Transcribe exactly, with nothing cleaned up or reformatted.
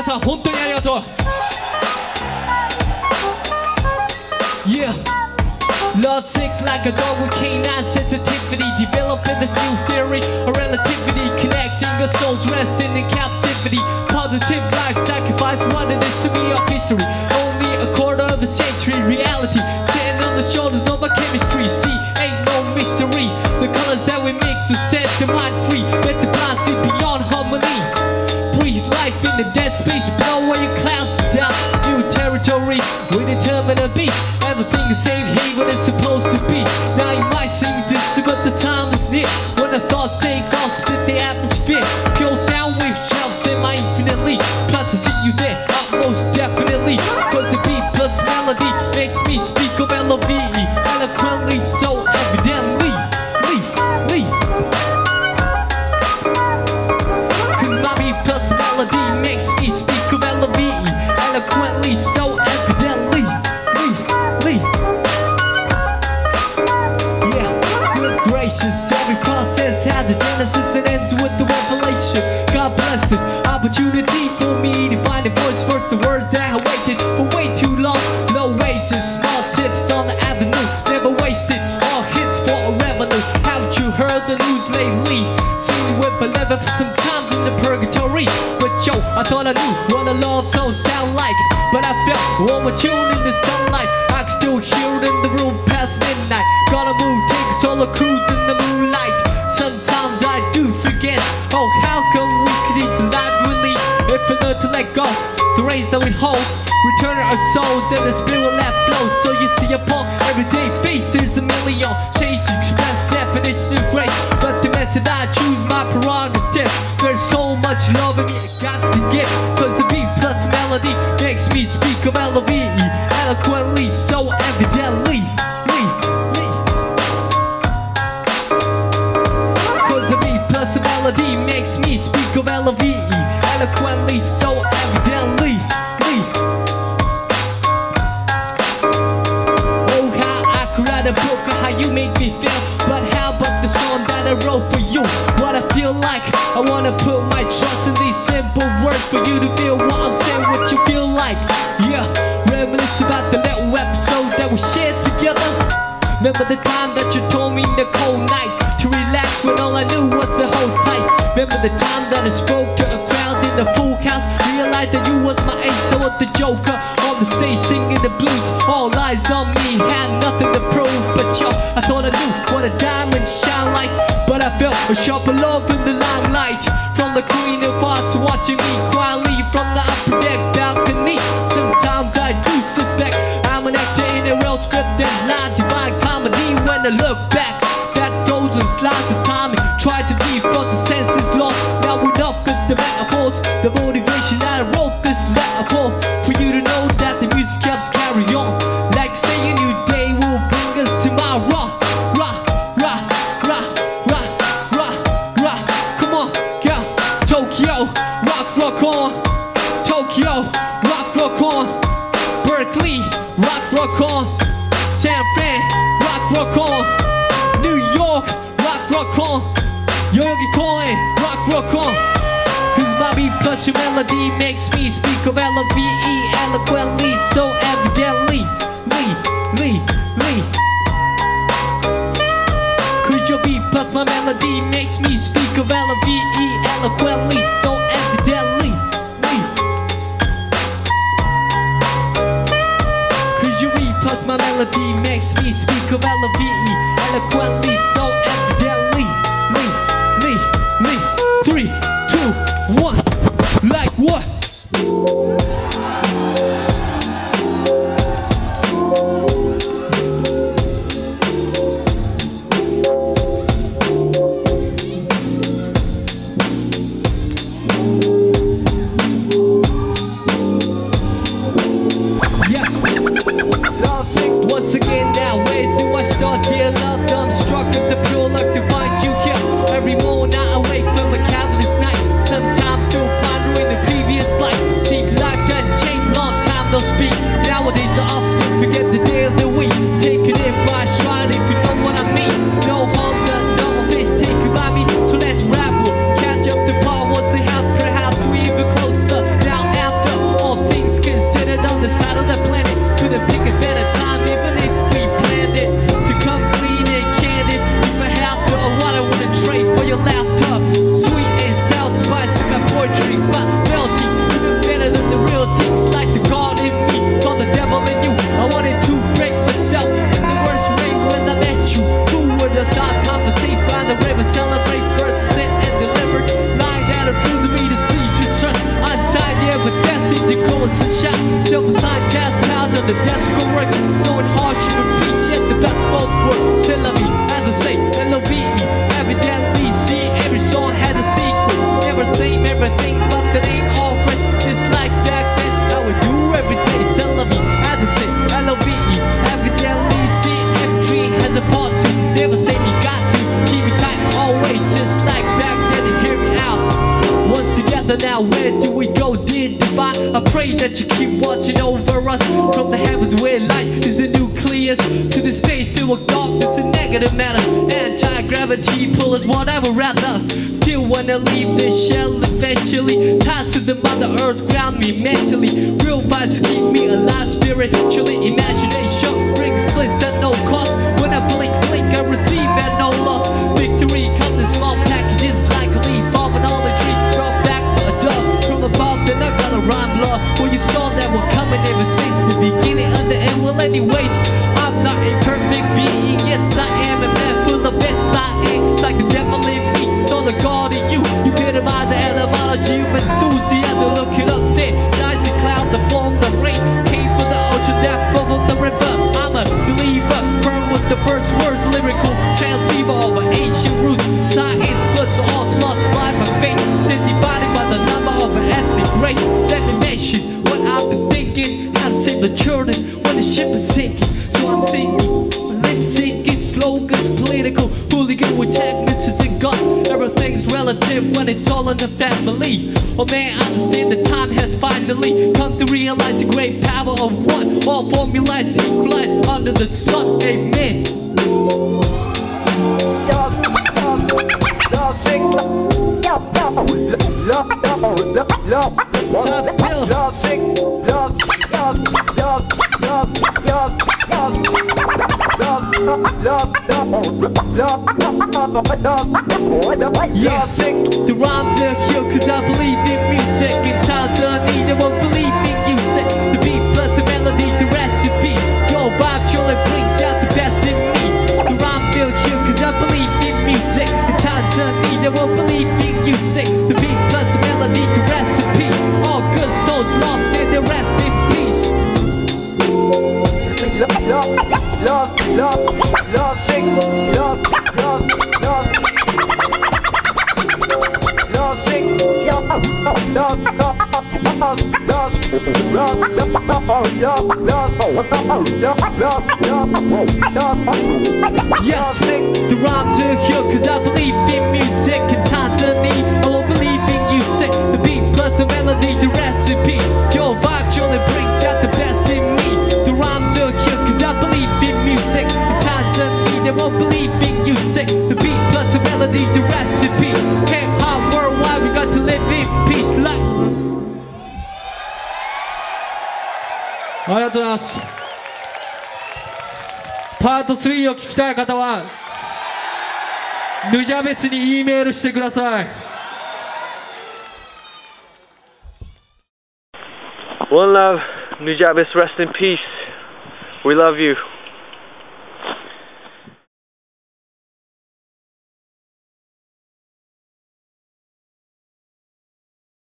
皆さん本当にありがとう。Yeah, love sick like a dog with canine sensitivity, developing the new theory of relativity, connecting our souls resting in captivity. Positive life sacrifice, what it is to be our history. Only a quarter of a century reality, standing on the shoulders of our chemistry. See, ain't no mystery. The colors that we mix to set the mind free, let the blind see beyond harmony. Life in the dead space, blow away your clouds down. New territory, we determine a beat. Everything is safe here when it's supposed to be. Now you might seem distant, but the time is near. When the thoughts take off, split the atmosphere. Pure sound waves travel semi-infinitely. Glad to see you there, uh, most definitely. But the beat plus melody makes me speak of L O V E, eloquently, so evidently. Makes me speak of L O V E, eloquently, so evidently. Lee, Lee. Yeah, good gracious, every process has a genesis and ends with the revelation. God bless this opportunity for me to find a voice for some words that I waited for way too long. No wages, small tips on the avenue, never wasted, all hits for a revenue. Haven't you heard the news lately? Seen the whip a lever for some time in the purgatory. Yo, I thought I knew what a love song sound like, but I felt warm and tuned in the sunlight. I can still hear it in the room past midnight. Gotta move, take a solo cruise in the moonlight. Sometimes I do forget, oh how come we could eat the life we lead if we learn to let go, the race that we hold. Return our souls and the spirit that flows. So you see upon everyday face there's a million shades to express definitions of grace, but the method I choose my prerogative. There's so much love in me, I got to give. Cause the beat plus melody makes me speak of L O V E, eloquently, so evidently. Me, me. Cause the beat plus melody makes me speak of L O V E, eloquently, so evidently. Me. Oh, how I could write a book on how you make me feel, but how about the song that I wrote for you? What I feel like, I wanna put my trust in these simple words for you to feel what I'm saying, what you feel like. Yeah, reminisce about the little episode that we shared together. Remember the time that you told me in the cold night to relax when all I knew was to hold tight. Remember the time that I spoke to a crowd in the full house, realized that you was my ace, so what the joker on the stage singing the blues. All eyes on me, had nothing to prove, but yo, I thought I knew what a diamond shine like, but I felt a sharper love in the limelight. From the queen of hearts watching me quietly from the upper deck balcony. Sometimes I do suspect I'm an actor in a real script and live divine comedy. When I look back, that frozen slice of time tried to default, the senses lost. Now we're not with the metaphors, the motivation I wrote this letter for, for you to know that the music helps carry on. Like saying a new day will bring us tomorrow. Rock, rock on, Tokyo, rock, rock on, Berkeley, rock, rock on, San Fran, rock, rock on, New York, rock, rock on, Yogi Coin, rock, rock on. Cause my beat plus your melody makes me speak of L O V E, eloquently, so evidently. Lee, Lee, Lee. Cause your beat plus my melody makes me speak of L O V E, eloquently, so evidently. Cause your beat plus my melody makes me speak of L O V E, eloquently, so evidently. Me, me, me. Three, two, one. Like what? Out us from the heavens where light is the nucleus to the space filled with darkness and negative matter. Anti-gravity pullers, whatever rather. Still wanna leave this shell eventually. Tied to the mother earth, ground me mentally. Real vibes keep me alive spiritually. Imagination brings bliss at no cost. When I blink, blink, I receive at no loss. Victory comes in small packages like a leaf off an olive tree. Brought back a dove from above, then I gotta rhyme love. Well, you saw that we're coming ever since the beginning of the end. Well, anyways, I'm not a perfect being. Yes, I am a man full of best I am. Like the devil in me, so the God in you. You better buy the etymology of enthusiasm. Look it up there. Nice the cloud, the form, the rain. Came from the ocean that bubbled the river. I'm a believer, firm with the first words, lyrical transceiver of an ancient root. Science puts all to multiply by faith, then divided by the number of an ethnic race. Let me mention what I've been thinking. How to save the children when the ship is sinking. So I'm sinking, lip syncing, slogans, political, hooligan with tech, misses and God. Everything's relative when it's all in the family. Oh man, I understand the time has finally come to realize the great power of one. All formulas equalize under the sun, amen. Luv, love, love, love. Love, love, love, love, love, love. Yeah, the rhymes are here cause I believe in music. And times I need, I won't believe in you. Sick, the beat plus the melody, the recipe. Yo, vibe surely brings out the best in me. The rhymes are here cause I believe in music. And times I need, I won't believe in you. Sick, the beat plus the melody, the recipe. All good souls lost in the rest in peace. Love, love, love, love, love, sick, love, love, love, love, sick, love, love, love, love, love. Yes, sick, the rhymes are here cause I believe in music and times of need. I won't believe in you, sick, the beat plus the melody, the recipe. Your vibe surely brings out the best in me. Cause I believe in music. At times of need, I won't believe in you. Sick, the beat plus the melody, the recipe. Hip hop worldwide, we got to live in peace. Life. ありがとうございます。パートthreeを聞きたい方はNujabesに E メールしてください。One love, Nujabes, rest in peace. We love you.